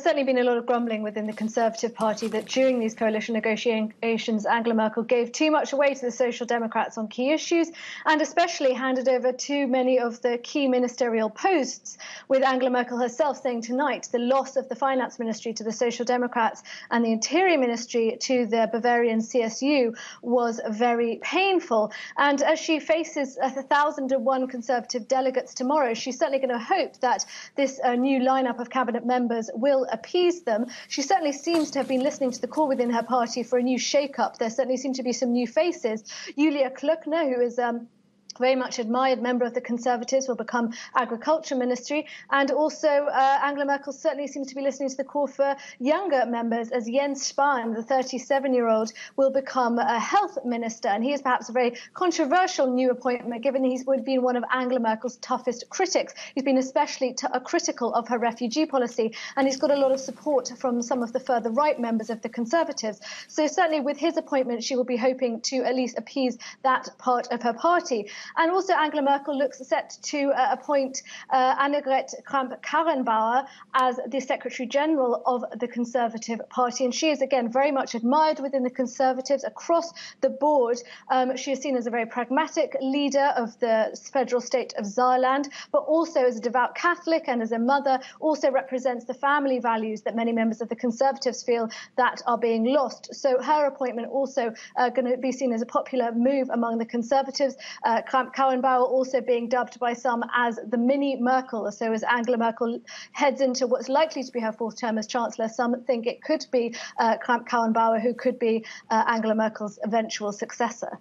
there's certainly been a lot of grumbling within the Conservative Party that during these coalition negotiations, Angela Merkel gave too much away to the Social Democrats on key issues and especially handed over too many of the key ministerial posts, with Angela Merkel herself saying tonight the loss of the Finance Ministry to the Social Democrats and the Interior Ministry to the Bavarian CSU was very painful. And as she faces 1,001 Conservative delegates tomorrow, she's certainly going to hope that this new lineup of cabinet members will appease them. She certainly seems to have been listening to the call within her party for a new shake-up. There certainly seem to be some new faces. Julia Kluckner, who is very much admired member of the Conservatives, will become Agriculture Ministry. And also Angela Merkel certainly seems to be listening to the call for younger members, as Jens Spahn, the 37-year-old, will become a Health Minister. And he is perhaps a very controversial new appointment, given he would have been one of Angela Merkel's toughest critics. He's been especially critical of her refugee policy, and he's got a lot of support from some of the further right members of the Conservatives. So certainly with his appointment, she will be hoping to at least appease that part of her party. And also Angela Merkel looks set to appoint Annegret Kramp-Karrenbauer as the Secretary-General of the Conservative Party. And she is, again, very much admired within the Conservatives across the board. She is seen as a very pragmatic leader of the federal state of Saarland, but also as a devout Catholic and as a mother, also represents the family values that many members of the Conservatives feel that are being lost. So her appointment also going to be seen as a popular move among the Conservatives. Kramp-Karrenbauer also being dubbed by some as the mini Merkel. So as Angela Merkel heads into what's likely to be her fourth term as Chancellor, some think it could be Kramp-Karrenbauer who could be Angela Merkel's eventual successor.